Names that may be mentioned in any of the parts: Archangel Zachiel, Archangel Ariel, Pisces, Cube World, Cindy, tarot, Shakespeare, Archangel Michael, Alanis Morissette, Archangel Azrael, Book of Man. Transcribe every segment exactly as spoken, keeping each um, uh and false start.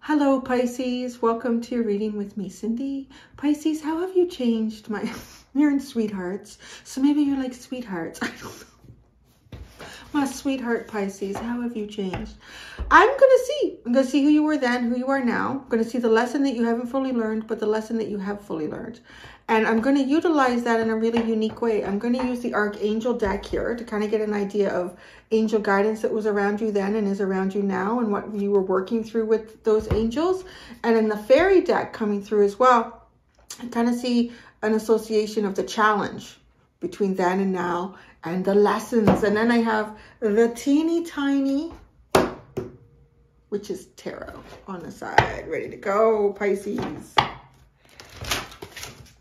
Hello Pisces, welcome to your reading with me, Cindy. Pisces, how have you changed my... You're in sweethearts, so maybe you're like sweethearts. I don't know. My sweetheart Pisces, how have you changed? I'm going to see. I'm going to see who you were then, who you are now. I'm going to see the lesson that you haven't fully learned, but the lesson that you have fully learned. And I'm going to utilize that in a really unique way. I'm going to use the Archangel deck here to kind of get an idea of angel guidance that was around you then and is around you now and what you were working through with those angels. And in the fairy deck coming through as well, I kind of see an association of the challenge between then and now and the lessons. And then I have the teeny tiny, which is tarot, on the side, ready to go, Pisces.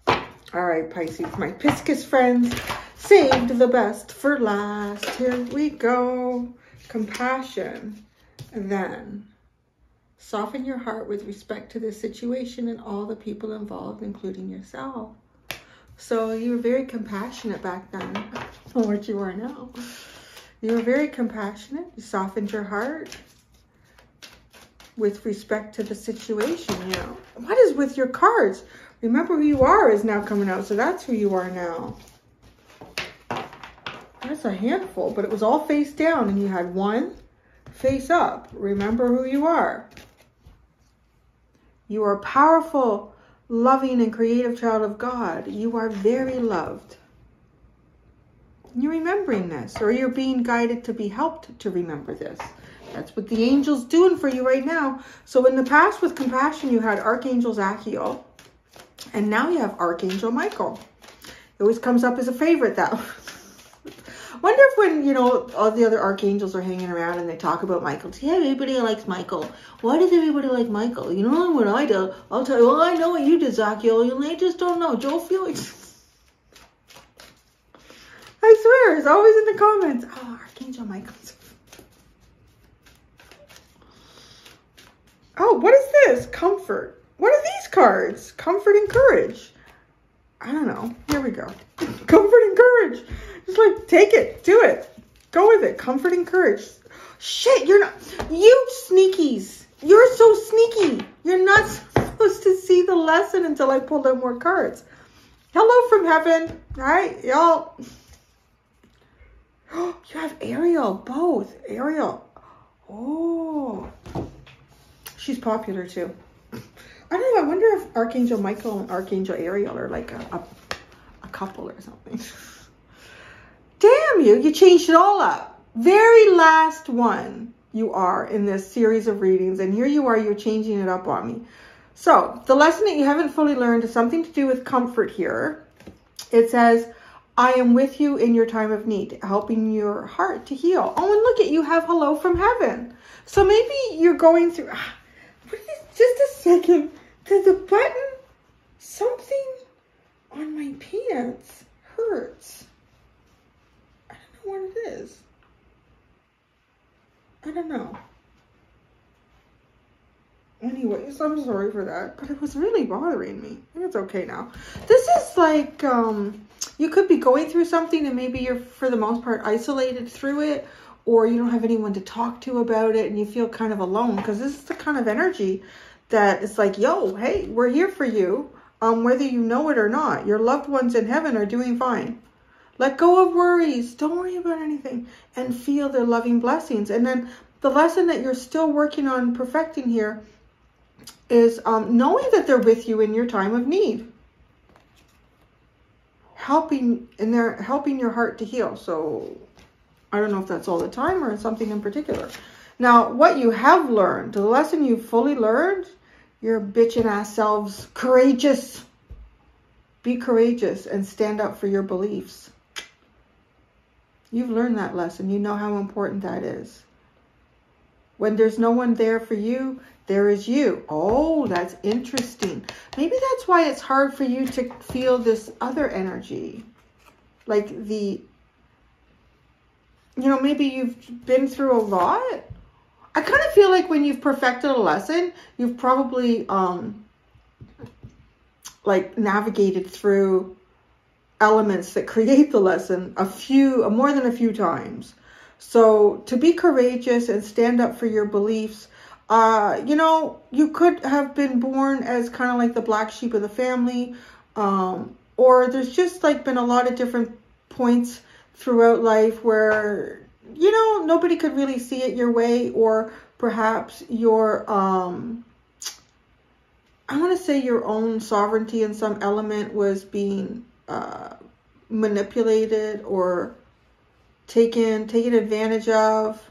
All right, Pisces, my Pisces friends, saved the best for last. Here we go. Compassion. And then soften your heart with respect to this situation and all the people involved, including yourself. So you were very compassionate back then. I don't know what you are now. You were very compassionate. You softened your heart with respect to the situation, you know. What is with your cards? Remember who you are is now coming out. So that's who you are now. That's a handful, but it was all face down and you had one face up. Remember who you are. You are a powerful, loving and creative child of God. You are very loved. You're remembering this, or you're being guided to be helped to remember this. That's what the angel's doing for you right now. So in the past with compassion, you had Archangel Zachiel. And now you have Archangel Michael. It always comes up as a favorite, though. Wonder if when, you know, all the other archangels are hanging around and they talk about Michael. Yeah, everybody likes Michael. Why does everybody like Michael? You know what I do? I'll tell you, well, I know what you did, Zachiel. They just don't know. Joe Felix. I swear, it's always in the comments. Oh, Archangel Michael's. Oh, what is this? Comfort. What are these cards? Comfort and courage. I don't know. Here we go. Comfort and courage. Just like, take it. Do it. Go with it. Comfort and courage. Shit, you're not... You sneakies. You're so sneaky. You're not supposed to see the lesson until I pull out more cards. Hello from heaven. All right, y'all. Oh, you have Ariel. Both. Ariel. Oh. She's popular, too. I don't know, I wonder if Archangel Michael and Archangel Ariel are like a, a, a couple or something. Damn you, you changed it all up. Very last one you are in this series of readings, and here you are, you're changing it up on me. So, the lesson that you haven't fully learned is something to do with comfort here. It says, I am with you in your time of need, helping your heart to heal. Oh, and look at you have hello from heaven. So maybe you're going through... What is this? Just a second. Did the button, something on my pants hurts. I don't know what it is. I don't know. Anyways, I'm sorry for that, but it was really bothering me. I think it's okay now. This is like, um, you could be going through something and maybe you're, for the most part, isolated through it. Or you don't have anyone to talk to about it and you feel kind of alone, because this is the kind of energy that it's like, yo, hey, we're here for you. Um, whether you know it or not, your loved ones in heaven are doing fine. Let go of worries. Don't worry about anything and feel their loving blessings. And then the lesson that you're still working on perfecting here is um, knowing that they're with you in your time of need. Helping, and they're helping your heart to heal. So... I don't know if that's all the time or something in particular. Now, what you have learned, the lesson you've fully learned, you're bitching ass selves. Courageous. Be courageous and stand up for your beliefs. You've learned that lesson. You know how important that is. When there's no one there for you, there is you. Oh, that's interesting. Maybe that's why it's hard for you to feel this other energy. Like the... You know, maybe you've been through a lot. I kind of feel like when you've perfected a lesson, you've probably, um, like, navigated through elements that create the lesson a few, more than a few times. So to be courageous and stand up for your beliefs. Uh, you know, you could have been born as kind of like the black sheep of the family. Um, or there's just like been a lot of different points throughout life where, you know, nobody could really see it your way, or perhaps your, um, I want to say your own sovereignty in some element was being uh, manipulated or taken, taken advantage of.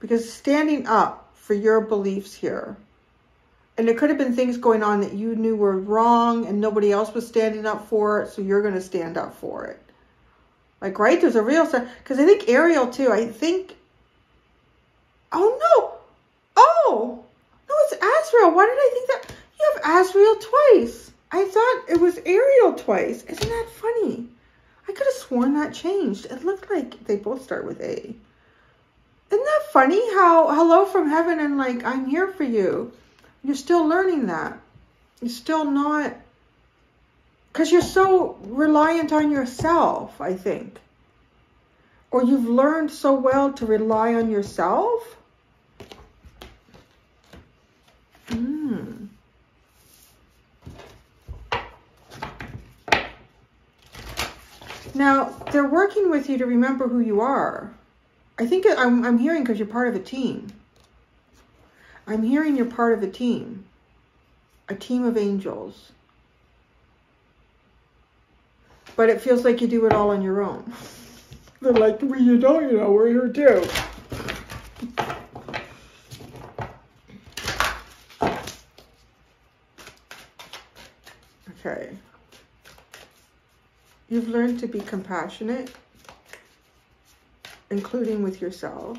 Because standing up for your beliefs here, and there could have been things going on that you knew were wrong and nobody else was standing up for it, so you're going to stand up for it. Like, right? There's a real... Because I think Ariel, too, I think... Oh, no! Oh! No, it's Azrael. Why did I think that? You have Azrael twice. I thought it was Ariel twice. Isn't that funny? I could have sworn that changed. It looked like they both start with A. Isn't that funny how hello from heaven and like, I'm here for you. You're still learning that. You're still not, because you're so reliant on yourself, I think. Or you've learned so well to rely on yourself. Mm. Now, they're working with you to remember who you are. I think I'm, I'm hearing, because you're part of a team. I'm hearing you're part of a team. A team of angels. But it feels like you do it all on your own. They're like, well, you don't, you know, we're here too. Okay. You've learned to be compassionate, including with yourself,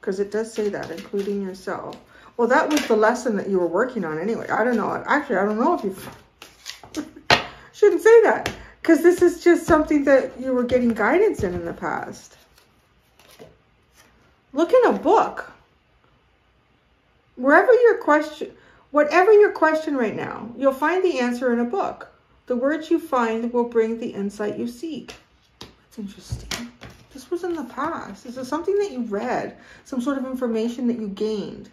because it does say that, including yourself. Well, that was the lesson that you were working on anyway. I don't know. Actually, I don't know if you shouldn't say that, because this is just something that you were getting guidance in in the past. Look in a book. Wherever your question, whatever your question right now, you'll find the answer in a book. The words you find will bring the insight you seek. That's interesting. This was in the past. This is something that you read, some sort of information that you gained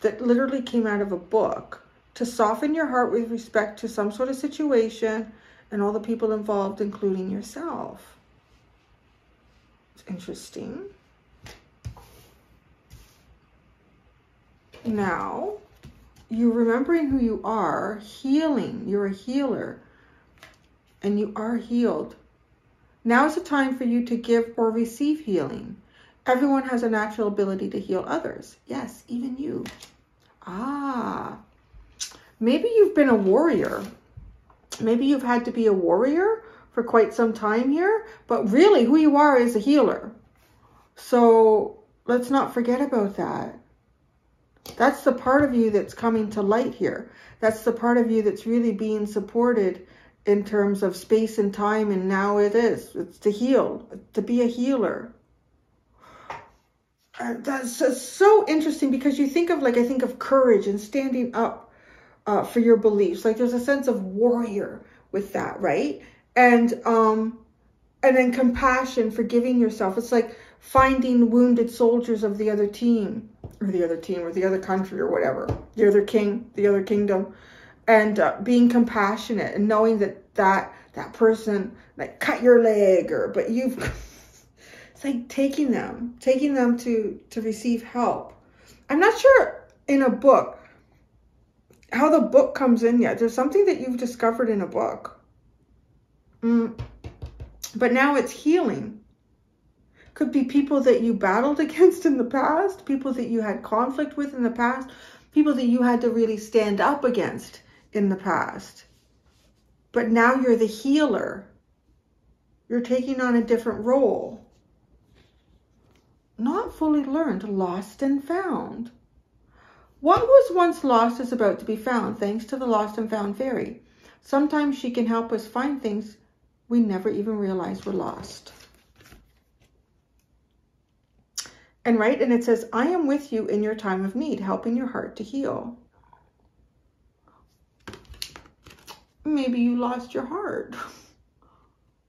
that literally came out of a book, to soften your heart with respect to some sort of situation and all the people involved, including yourself. It's interesting. Now, you're remembering who you are, healing. You're a healer and you are healed. Now is the time for you to give or receive healing. Everyone has a natural ability to heal others. Yes, even you. Ah, maybe you've been a warrior. Maybe you've had to be a warrior for quite some time here, but really who you are is a healer. So let's not forget about that. That's the part of you that's coming to light here. That's the part of you that's really being supported in terms of space and time, and now it is. It's to heal, to be a healer. Uh, that's uh, so interesting, because you think of, like, I think of courage and standing up uh, for your beliefs. Like, there's a sense of warrior with that, right? And, um, and then compassion, forgiving yourself. It's like finding wounded soldiers of the other team, or the other team, or the other country, or whatever, the other king, the other kingdom, and uh, being compassionate and knowing that that, that person, like, cut your leg, or, but you've, it's like taking them, taking them to, to receive help. I'm not sure in a book, how the book comes in yet. There's something that you've discovered in a book, mm. but now it's healing. Could be people that you battled against in the past, people that you had conflict with in the past, people that you had to really stand up against in the past. But now you're the healer. You're taking on a different role. Not fully learned, lost and found. What was once lost is about to be found, thanks to the Lost and Found Fairy. Sometimes she can help us find things we never even realized were lost. And right, and it says, I am with you in your time of need, helping your heart to heal. maybe you lost your heart.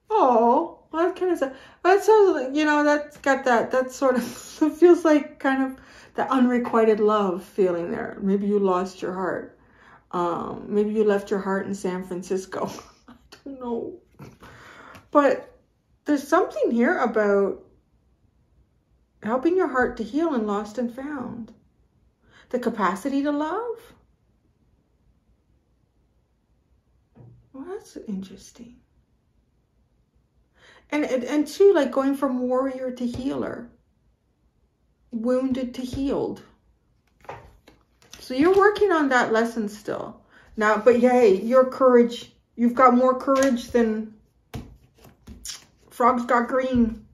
Oh, well, that kind of sad. That sounds like, you know, that's got that, that sort of, it feels like kind of the unrequited love feeling there. Maybe you lost your heart. Um, maybe you left your heart in San Francisco. I don't know. But there's something here about helping your heart to heal and lost and found. The capacity to love. Well, that's interesting. And, and, and too, like going from warrior to healer. Wounded to healed. So you're working on that lesson still. Now, but yay, your courage. You've got more courage than frogs got green.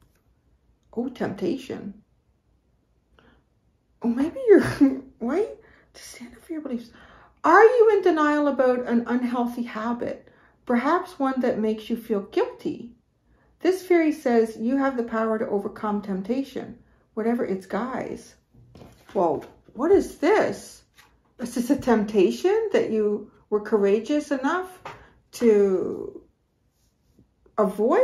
Oh, temptation. Oh, maybe you're... Wait, to stand up for your beliefs. Are you in denial about an unhealthy habit? Perhaps one that makes you feel guilty. This fairy says you have the power to overcome temptation, whatever its guise. Whoa, what is this? Is this a temptation that you were courageous enough to avoid?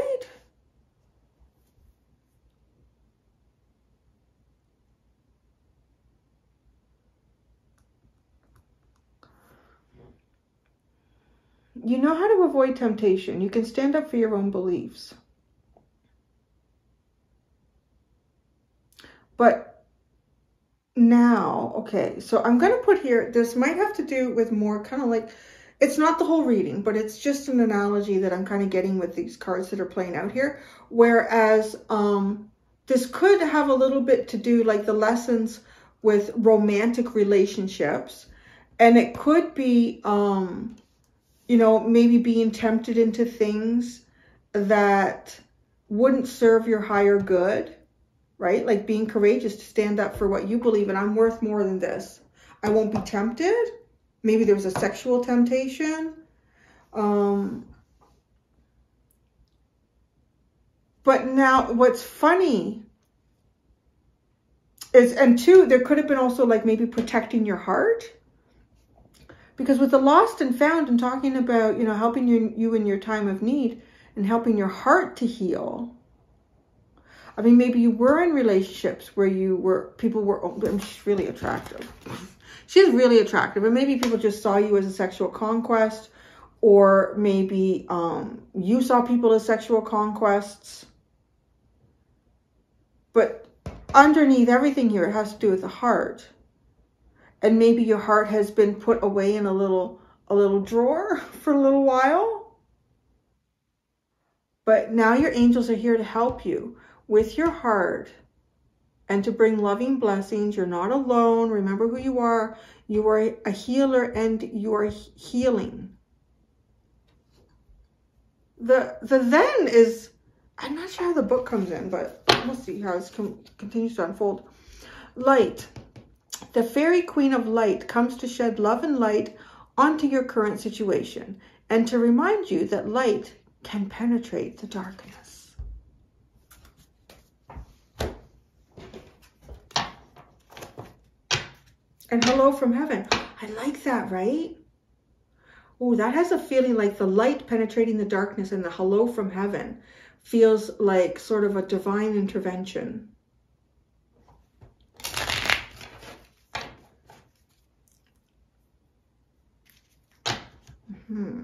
You know how to avoid temptation. You can stand up for your own beliefs. But now, okay, so I'm going to put here, this might have to do with more kind of like, it's not the whole reading, but it's just an analogy that I'm kind of getting with these cards that are playing out here. Whereas um, this could have a little bit to do like the lessons with romantic relationships. And it could be... Um, you know, maybe being tempted into things that wouldn't serve your higher good, right? Like being courageous to stand up for what you believe in. I'm worth more than this. I won't be tempted. Maybe there's a sexual temptation. Um, but now what's funny is, and two, there could have been also like maybe protecting your heart. Because with the lost and found and talking about, you know, helping you, you in your time of need and helping your heart to heal. I mean, maybe you were in relationships where you were, people were, oh, she's really attractive. She's really attractive. And maybe people just saw you as a sexual conquest, or maybe um, you saw people as sexual conquests. But underneath everything here, it has to do with the heart. And maybe your heart has been put away in a little, a little drawer for a little while. But now your angels are here to help you with your heart and to bring loving blessings. You're not alone. Remember who you are. You are a healer and you are healing. The, the then is, I'm not sure how the book comes in, but we'll see how it continues to unfold. Light. The fairy queen of light comes to shed love and light onto your current situation and to remind you that light can penetrate the darkness. And hello from heaven. I like that, right? Oh, that has a feeling like the light penetrating the darkness, and the hello from heaven feels like sort of a divine intervention. Hmm.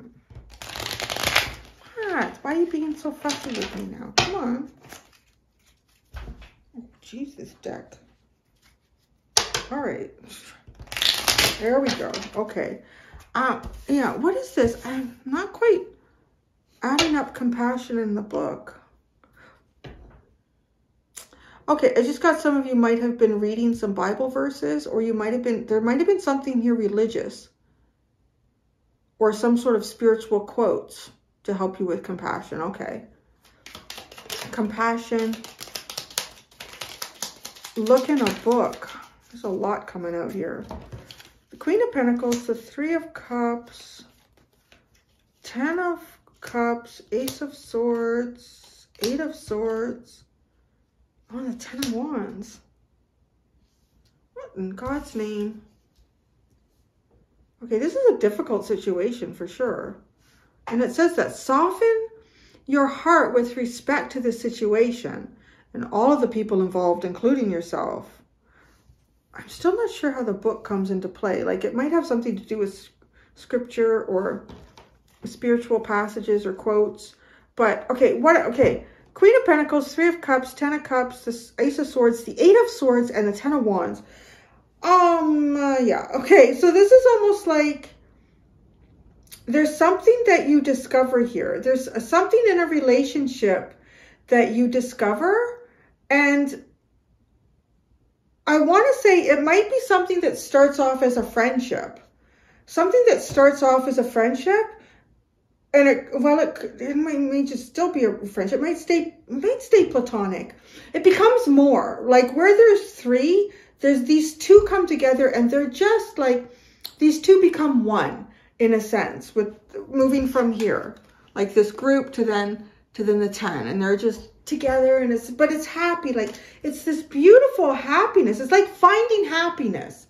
What? Why are you being so fussy with me now? Come on. Oh, Jesus, deck. All right. There we go. Okay. Um, yeah, what is this? I'm not quite adding up compassion in the book. Okay, I just got some of you might have been reading some Bible verses, or you might have been, there might have been something here religious. Or some sort of spiritual quotes to help you with compassion. Okay. Compassion. Look in a book. There's a lot coming out here. The Queen of Pentacles, the Three of Cups, Ten of Cups, Ace of Swords, Eight of Swords. Oh, the Ten of Wands. What in God's name? Okay, this is a difficult situation for sure. And it says that soften your heart with respect to the situation and all of the people involved, including yourself. I'm still not sure how the book comes into play. Like, it might have something to do with scripture or spiritual passages or quotes. But, okay, what, okay. Queen of Pentacles, Three of Cups, Ten of Cups, the Ace of Swords, the Eight of Swords, and the Ten of Wands. Um, uh, yeah. Okay, so this is almost like there's something that you discover here. There's a, something in a relationship that you discover. And I want to say it might be something that starts off as a friendship. Something that starts off as a friendship. And it, well, it, it might, may just still be a friendship. It might stay, might stay platonic. It becomes more. Like where there's three, there's these two come together and they're just like, these two become one in a sense with moving from here, like this group to then, to then the ten, and they're just together and it's, but it's happy. Like it's this beautiful happiness. It's like finding happiness,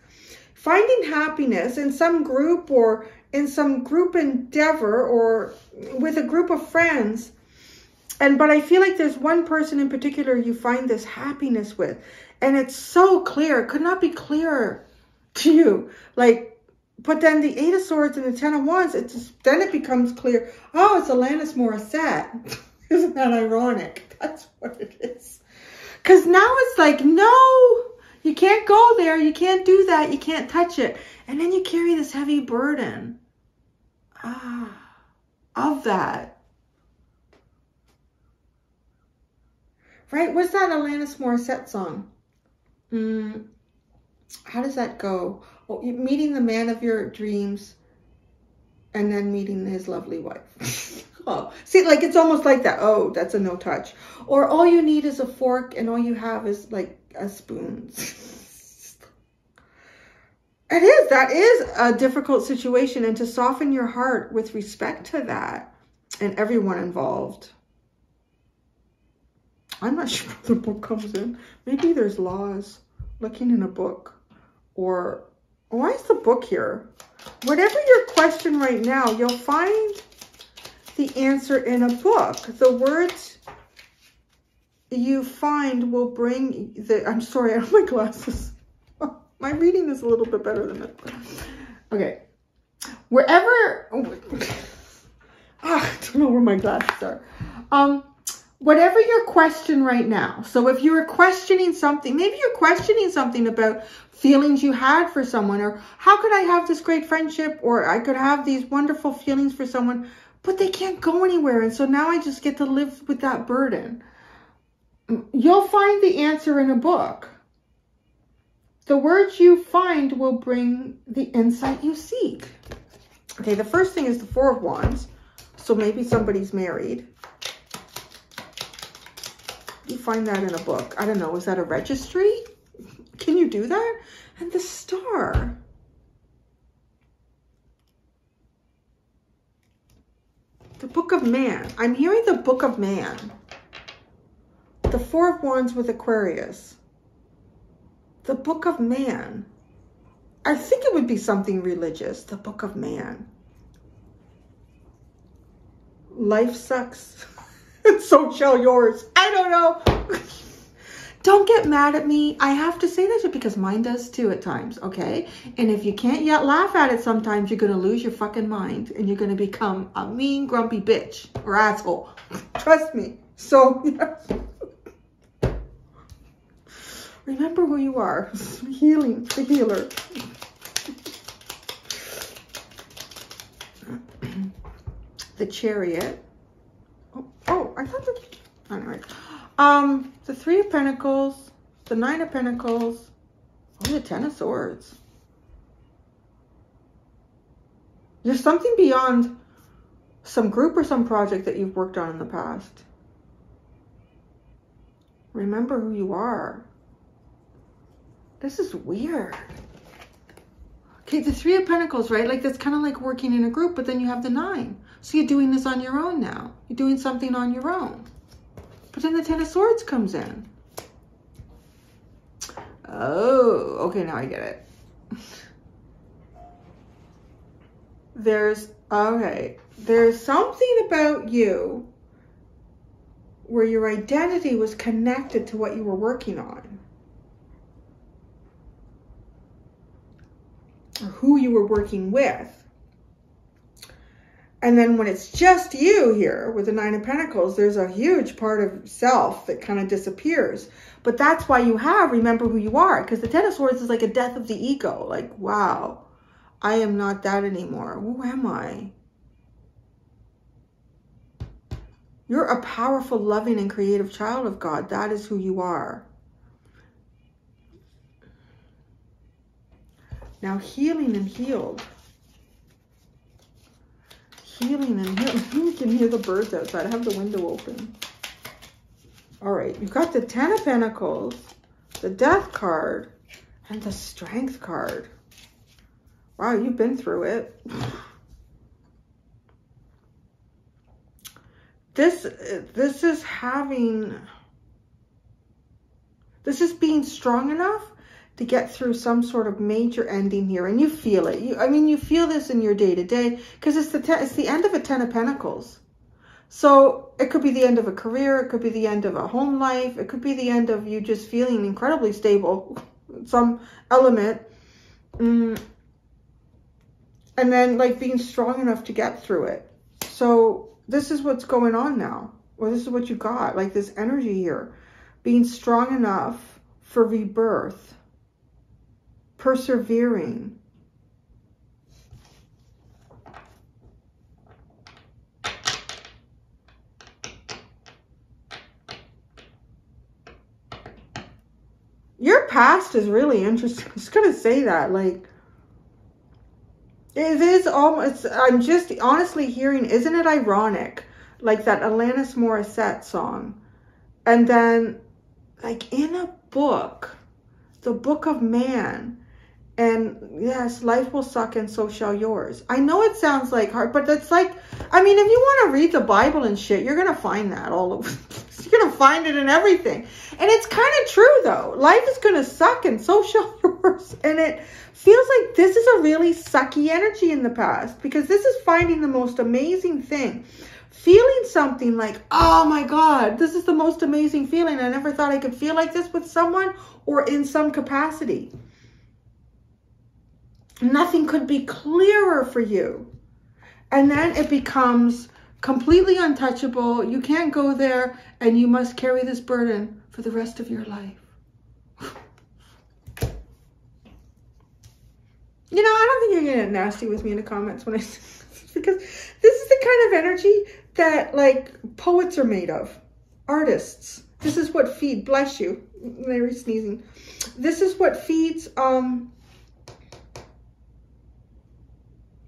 finding happiness in some group or in some group endeavor or with a group of friends. And, but I feel like there's one person in particular you find this happiness with. And it's so clear. It could not be clearer to you. Like, but then the Eight of Swords and the Ten of Wands, it just, then it becomes clear. Oh, it's Alanis Morissette. Isn't that ironic? That's what it is. Because now it's like, no, you can't go there. You can't do that. You can't touch it. And then you carry this heavy burden ah, of that. Right? What's that Alanis Morissette song? Mm, how does that go? Oh, meeting the man of your dreams and then meeting his lovely wife. Oh, see, like it's almost like that. Oh, that's a no touch. Or all you need is a fork and all you have is like a spoon. It is. That is a difficult situation. And to soften your heart with respect to that and everyone involved. I'm not sure where the book comes in. Maybe there's laws looking in a book. Or why is the book here? Whatever your question right now, you'll find the answer in a book. The words you find will bring the... I'm sorry, I have my glasses. My reading is a little bit better than that. Okay. Wherever... Oh, ah, I don't know where my glasses are. Um... Whatever your question right now. So if you were questioning something, maybe you're questioning something about feelings you had for someone, or how could I have this great friendship, or I could have these wonderful feelings for someone, but they can't go anywhere. And so now I just get to live with that burden. You'll find the answer in a book. The words you find will bring the insight you seek. Okay, the first thing is the Four of Wands. So maybe somebody's married. You find that in a book. I don't know. Is that a registry? Can you do that? And the Star. The Book of Man. I'm hearing the Book of Man. The Four of Wands with Aquarius. The Book of Man. I think it would be something religious. The Book of Man. Life sucks. So shall yours. I don't know. Don't get mad at me. I have to say that because mine does too at times, okay? And if you can't yet laugh at it sometimes, you're going to lose your fucking mind and you're going to become a mean, grumpy bitch or asshole. Trust me. So, yeah. Remember who you are. Healing, the healer. The Chariot. Oh, I thought that... All right. Um, the Three of Pentacles, the Nine of Pentacles, oh, the Ten of Swords. There's something beyond some group or some project that you've worked on in the past. Remember who you are. This is weird. Okay, the Three of Pentacles, right? Like, that's kind of like working in a group, but then you have the Nine. So you're doing this on your own now. You're doing something on your own. But then the Ten of Swords comes in. Oh, okay, now I get it. There's, okay, there's something about you where your identity was connected to what you were working on, or who you were working with. And then when it's just you here with the Nine of Pentacles, there's a huge part of self that kind of disappears. But that's why you have remember who you are, because the Ten of Swords is like a death of the ego. Like, wow, I am not that anymore. Who am I? You're a powerful, loving, and creative child of God. That is who you are. Now, healing and healed. Healing and healing. You can hear the birds outside. I have the window open. All right. You've got the Ten of Pentacles, the Death card, and the Strength card. Wow, you've been through it. This, this is having, this is being strong enough to get through some sort of major ending here. And you feel it. You, I mean, you feel this in your day-to-day because it's the ten, it's the end of a Ten of Pentacles. So it could be the end of a career. It could be the end of a home life. It could be the end of you just feeling incredibly stable, some element. Mm. And then like being strong enough to get through it. So this is what's going on now. Well, this is what you got, like this energy here. Being strong enough for rebirth. Persevering. Your past is really interesting. I'm just going to say that, like, it is almost, I'm just honestly hearing, isn't it ironic? Like that Alanis Morissette song. And then, like in a book, the Book of Man. And yes, life will suck and so shall yours. I know it sounds like hard, but that's like, I mean, if you want to read the Bible and shit, you're going to find that all over. You're going to find it in everything. And it's kind of true though. Life is going to suck and so shall yours. And it feels like this is a really sucky energy in the past, because this is finding the most amazing thing. Feeling something like, oh my God, this is the most amazing feeling. I never thought I could feel like this with someone or in some capacity. Nothing could be clearer for you. And then it becomes completely untouchable. You can't go there, and you must carry this burden for the rest of your life. You know, I don't think you're gonna get nasty with me in the comments when I say this, because this is the kind of energy that like poets are made of, artists. This is what feed, bless you, Larry's sneezing. This is what feeds, um,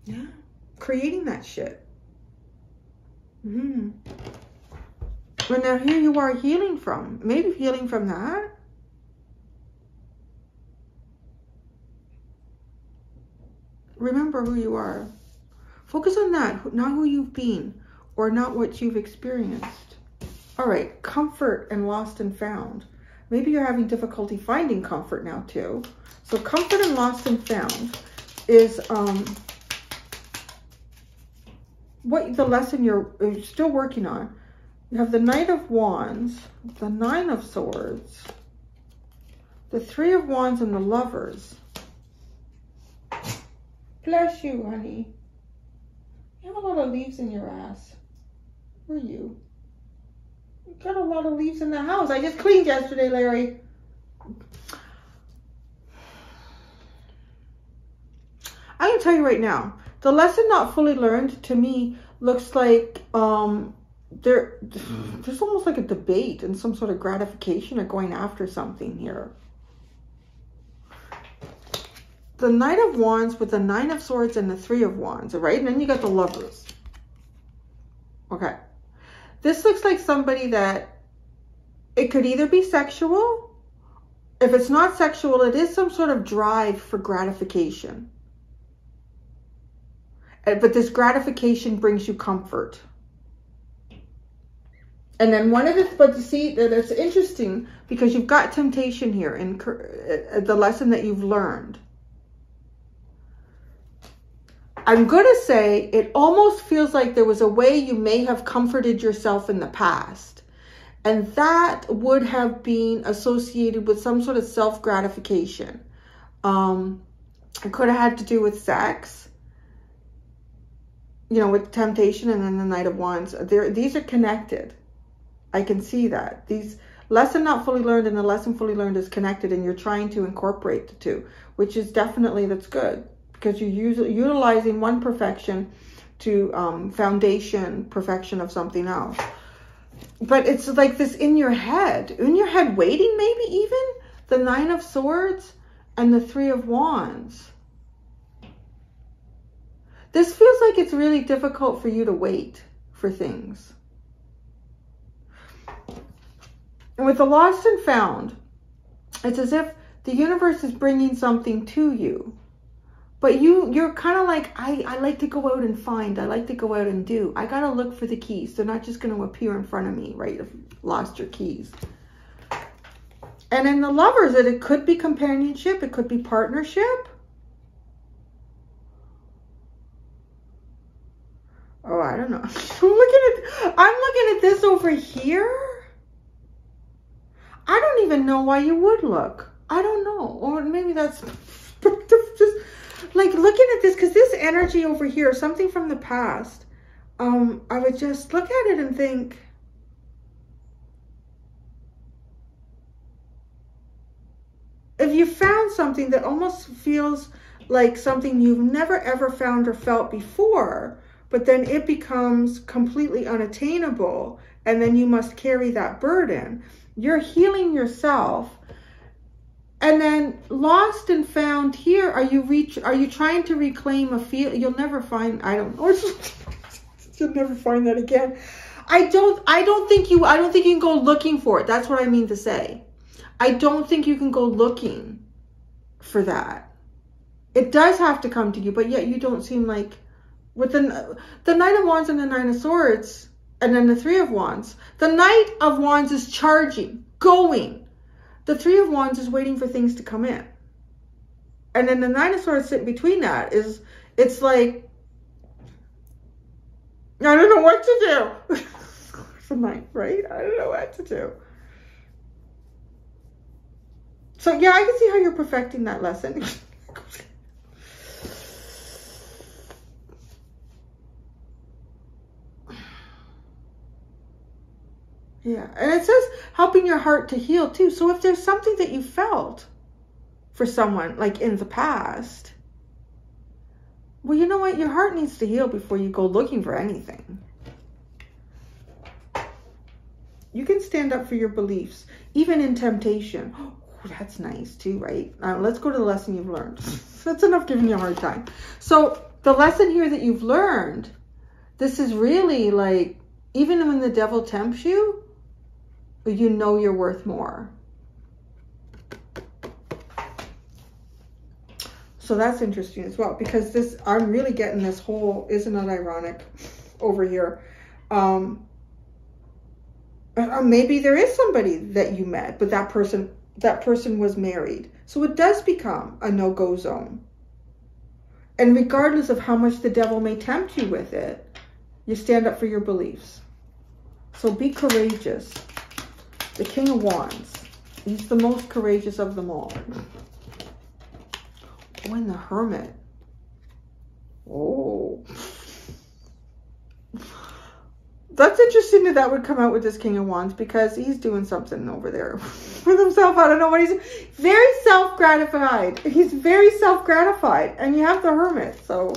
yeah, creating that shit. Mm-hmm. And now here you are healing from, maybe healing from that. Remember who you are. Focus on that, not who you've been or not what you've experienced. All right, comfort and lost and found. Maybe you're having difficulty finding comfort now too. So comfort and lost and found is um, what the lesson you're, you're still working on. You have the Knight of Wands, the Nine of Swords, the Three of Wands, and the Lovers. Bless you, honey. You have a lot of leaves in your ass. Who are you? You got a lot of leaves in the house. I just cleaned yesterday, Larry. I'm gonna tell you right now, the lesson not fully learned to me looks like um there there's almost like a debate and some sort of gratification of going after something here. The Knight of Wands with the Nine of Swords and the Three of Wands, right? And then you got the Lovers. Okay. This looks like somebody that it could either be sexual. If it's not sexual, it is some sort of drive for gratification. But this gratification brings you comfort. And then one of the, but you see, that's interesting because you've got temptation here in the lesson that you've learned. I'm going to say it almost feels like there was a way you may have comforted yourself in the past. And that would have been associated with some sort of self-gratification. Um, it could have had to do with sex, you know, with temptation, and then the Knight of Wands. They're, these are connected. I can see that. These lesson not fully learned and the lesson fully learned is connected, and you're trying to incorporate the two, which is definitely, that's good, because you're usually utilizing one perfection to um, foundation perfection of something else. But it's like this in your head, in your head waiting, maybe even the Nine of Swords and the Three of Wands. This feels like it's really difficult for you to wait for things. And with the lost and found, it's as if the universe is bringing something to you. But you, you're kind of like, I, I like to go out and find. I like to go out and do. I got to look for the keys. They're not just going to appear in front of me, right? I've lost your keys. And in the Lovers, it, it could be companionship. It could be partnership. Oh, I don't know. I'm looking at, I'm looking at this over here. I don't even know why you would look. I don't know. Or maybe that's just... like looking at this, because this energy over here, something from the past, um, I would just look at it and think, if you found something that almost feels like something you've never ever found or felt before, but then it becomes completely unattainable, and then you must carry that burden. You're healing yourself. And then lost and found here, are you reach? Are you trying to reclaim a feel? You'll never find. I don't know. You'll never find that again. I don't. I don't think you. I don't think you can go looking for it. That's what I mean to say. I don't think you can go looking for that. It does have to come to you, but yet you don't seem like with the the Knight of Wands and the Nine of Swords, and then the Three of Wands. The Knight of Wands is charging, going. The Three of Wands is waiting for things to come in. And then the Nine of Swords sitting between that is, it's like, I don't know what to do. It's a Knight, right? I don't know what to do. So yeah, I can see how you're perfecting that lesson. Yeah, and it says helping your heart to heal too. So if there's something that you felt for someone, like in the past, well, you know what? Your heart needs to heal before you go looking for anything. You can stand up for your beliefs, even in temptation. Oh, that's nice too, right? Uh, let's go to the lesson you've learned. That's enough giving you a hard time. So the lesson here that you've learned, this is really like, even when the devil tempts you, you know you're worth more. So that's interesting as well, because this, I'm really getting this whole, isn't it ironic, over here. Um, maybe there is somebody that you met, but that person, that person was married. So it does become a no-go zone. And regardless of how much the devil may tempt you with it, you stand up for your beliefs. So be courageous. The King of Wands. He's the most courageous of them all. Oh, and the Hermit. Oh. That's interesting that that would come out with this King of Wands, because he's doing something over there with himself. I don't know what he's doing. Very self-gratified. He's very self-gratified. And you have the Hermit, so...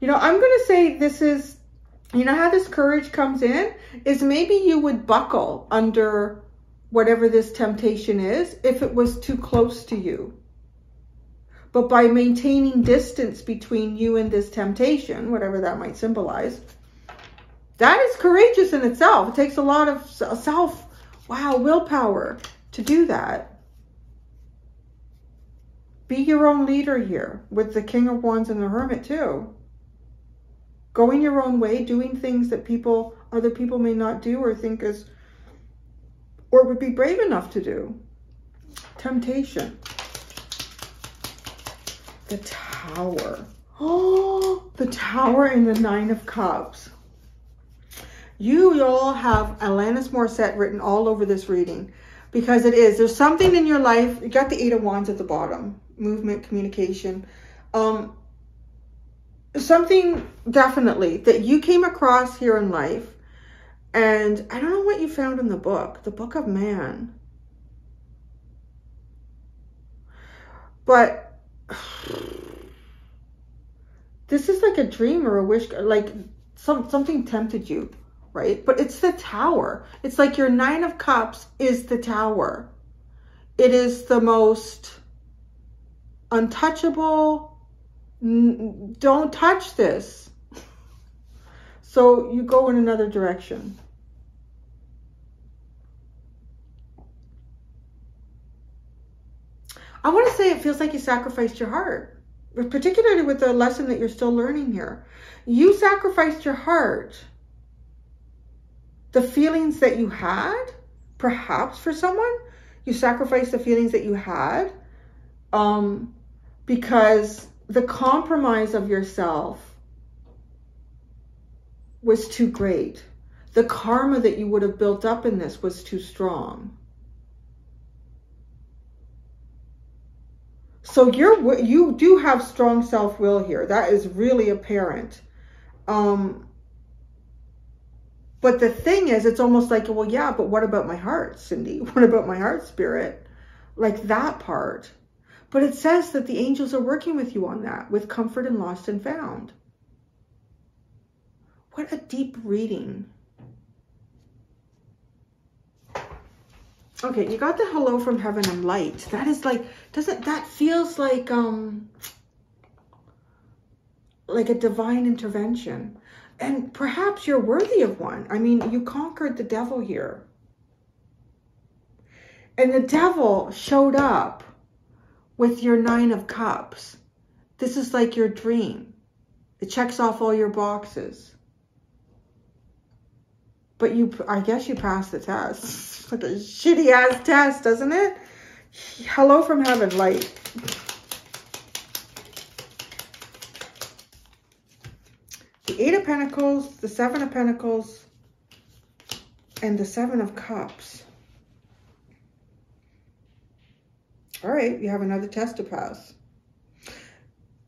you know, I'm going to say this is, you know how this courage comes in? Is maybe you would buckle under whatever this temptation is if it was too close to you. But by maintaining distance between you and this temptation, whatever that might symbolize, that is courageous in itself. It takes a lot of self, wow, willpower to do that. Be your own leader here with the King of Wands and the Hermit too. Going your own way, doing things that people, other people may not do or think is, or would be brave enough to do. Temptation. The Tower. Oh, the Tower and the Nine of Cups. You all have Alanis Morissette written all over this reading, because it is. There's something in your life. You got the Eight of Wands at the bottom. Movement, communication. Um, something definitely that you came across here in life. And I don't know what you found in the book. The Book of Man. But this is like a dream or a wish, like some something tempted you, right? But it's the Tower. It's like your Nine of Cups is the Tower. It is the most untouchable. Don't touch this. So you go in another direction. I want to say it feels like you sacrificed your heart. Particularly with the lesson that you're still learning here. You sacrificed your heart. The feelings that you had, perhaps for someone, you sacrificed the feelings that you had um, because the compromise of yourself was too great. The karma that you would have built up in this was too strong. So you're, you do have strong self-will here. That is really apparent. Um, but the thing is, it's almost like, well, yeah, but what about my heart, Cindy? What about my heart, spirit? Like that part. But it says that the angels are working with you on that, with comfort and lost and found. What a deep reading. Okay, you got the hello from heaven and light. That is like, doesn't, that feels like, um, like a divine intervention. And perhaps you're worthy of one. I mean, you conquered the devil here. And the devil showed up with your Nine of Cups. This is like your dream. It checks off all your boxes. But you, I guess you passed the test. Like a shitty ass test, doesn't it? Hello from heaven, light. The Eight of Pentacles, the Seven of Pentacles, and the Seven of Cups. All right, you have another test to pass.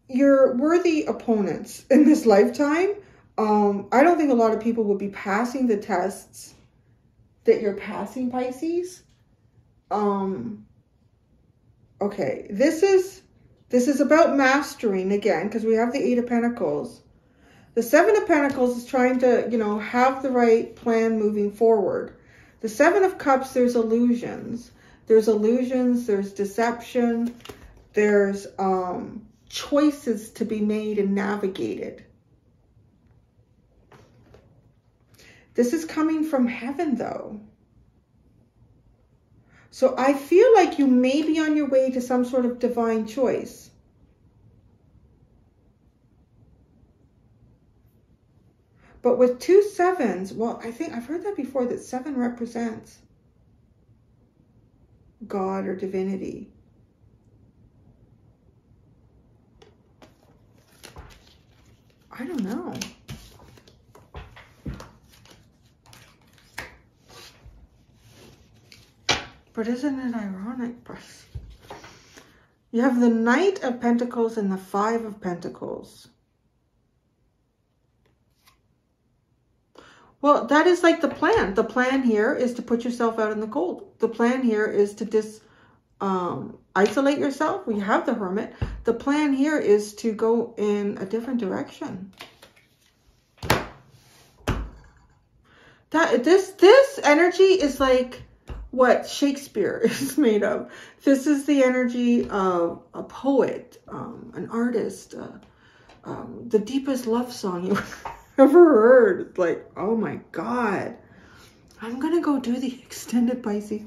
You're worthy opponents in this lifetime. Um, I don't think a lot of people will be passing the tests that you're passing, Pisces. Um, okay, this is, this is about mastering again, because we have the Eight of Pentacles. The Seven of Pentacles is trying to, you know, have the right plan moving forward. The Seven of Cups, there's illusions. There's illusions, there's deception, there's um, choices to be made and navigated. This is coming from heaven, though. So I feel like you may be on your way to some sort of divine choice. But with two sevens, well, I think I've heard that before, that seven represents God or divinity. I don't know. But isn't it ironic? You have the Knight of Pentacles and the Five of Pentacles. Well, that is like the plan. The plan here is to put yourself out in the cold. The plan here is to dis, um, isolate yourself. We have the Hermit. The plan here is to go in a different direction. That this this energy is like what Shakespeare is made of. This is the energy of a poet, um, an artist, uh, um, the deepest love song you've ever heard. It's like, oh my God, I'm going to go do the extended, Pisces.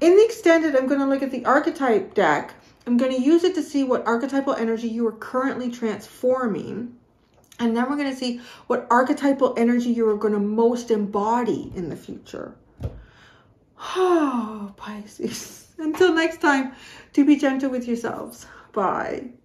In the extended, I'm going to look at the archetype deck. I'm going to use it to see what archetypal energy you are currently transforming. And then we're going to see what archetypal energy you are going to most embody in the future. Oh, Pisces. Until next time, do be gentle with yourselves. Bye.